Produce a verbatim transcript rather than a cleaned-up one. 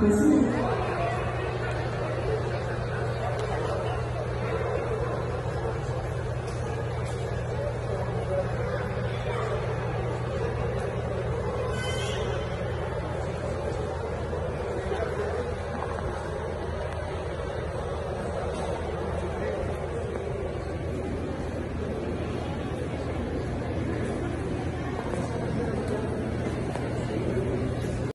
Gracias.